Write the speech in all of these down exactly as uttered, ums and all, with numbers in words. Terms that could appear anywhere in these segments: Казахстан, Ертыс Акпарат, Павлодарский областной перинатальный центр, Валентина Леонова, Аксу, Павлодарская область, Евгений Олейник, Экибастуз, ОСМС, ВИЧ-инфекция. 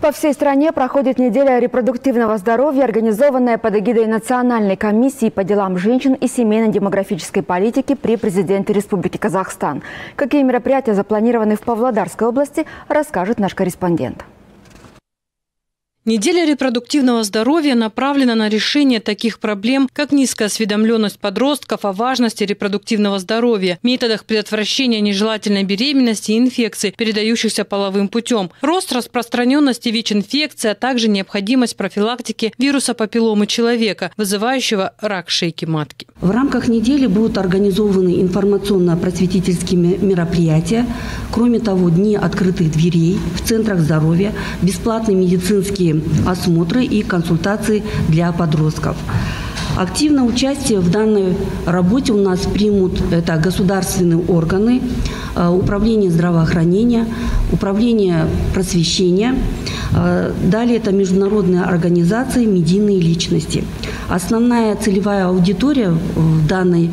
По всей стране проходит неделя репродуктивного здоровья, организованная под эгидой Национальной комиссии по делам женщин и семейно-демографической политики при президенте Республики Казахстан. Какие мероприятия запланированы в Павлодарской области, расскажет наш корреспондент. Неделя репродуктивного здоровья направлена на решение таких проблем, как низкая осведомленность подростков о важности репродуктивного здоровья, методах предотвращения нежелательной беременности и инфекций, передающихся половым путем, рост распространенности ВИЧ-инфекции, а также необходимость профилактики вируса папилломы человека, вызывающего рак шейки матки. В рамках недели будут организованы информационно-просветительские мероприятия, кроме того, дни открытых дверей в центрах здоровья, бесплатные медицинские осмотры и консультации для подростков. Активное участие в данной работе у нас примут это государственные органы, управление здравоохранения, управление просвещения, далее это международные организации, медийные личности. Основная целевая аудитория в данной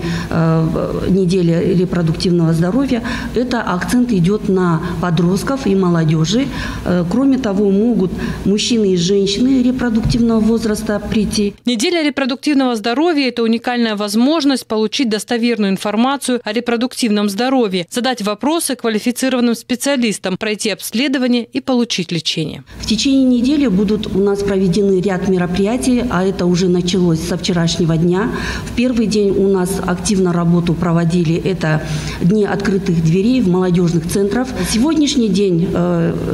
неделе репродуктивного здоровья – это акцент идет на подростков и молодежи. Кроме того, могут мужчины и женщины репродуктивного возраста прийти. Неделя репродуктивного здоровья – это уникальная возможность получить достоверную информацию о репродуктивном здоровье, задать вопросы квалифицированным специалистам, пройти обследование и получить лечение. В течение недели будут у нас проведены ряд мероприятий, а это уже началось со вчерашнего дня. В первый день у нас активно работу проводили это дни открытых дверей в молодежных центрах. Сегодняшний день,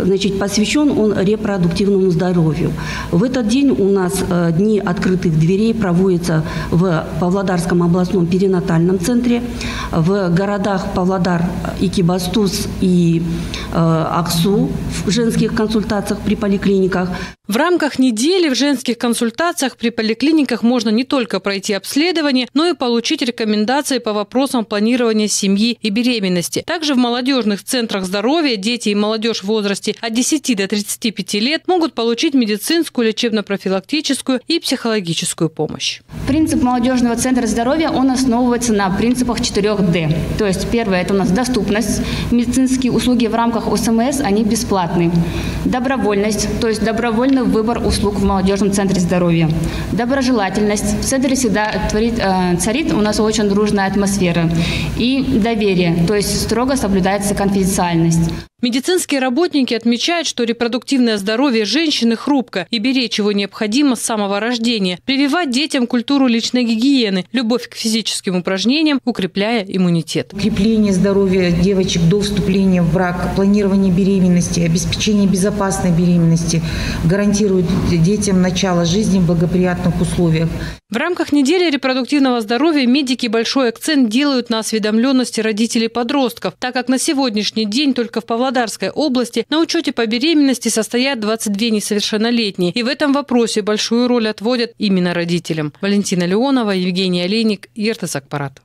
значит, посвящен он репродуктивному здоровью. В этот день у нас дни открытых дверей проводятся в Павлодарском областном перинатальном центре, в городах Павлодар, Экибастуз и Аксу в женских консультациях при поликлиниках. В рамках недели в женских консультациях при поликлиниках можно не только пройти обследование, но и получить рекомендации по вопросам планирования семьи и беременности. Также в молодежных центрах здоровья дети и молодежь в возрасте от десяти до тридцати пяти лет могут получить медицинскую, лечебно-профилактическую и психологическую помощь. Принцип молодежного центра здоровья, он основывается на принципах четырёх дэ. То есть первое – это у нас доступность. Медицинские услуги в рамках о эс эм эс, они бесплатны. Добровольность, то есть добровольный выбор услуг в молодежном центре здоровья. Доброжелательность. В центре всегда творит, э, царит у нас очень дружная атмосфера. И доверие, то есть строго соблюдается конфиденциальность. Медицинские работники отмечают, что репродуктивное здоровье женщины хрупко, и беречь его необходимо с самого рождения, прививать детям культуру личной гигиены, любовь к физическим упражнениям, укрепляя иммунитет. Укрепление здоровья девочек до вступления в брак, планирование беременности, обеспечение безопасной беременности гарантирует детям начало жизни в благоприятных условиях. В рамках недели репродуктивного здоровья медики большой акцент делают на осведомленности родителей подростков, так как на сегодняшний день только в Павлодарской области на учете по беременности состоят двадцать две несовершеннолетние. И в этом вопросе большую роль отводят именно родителям. Валентина Леонова, Евгений Олейник, Ертыс Акпарат.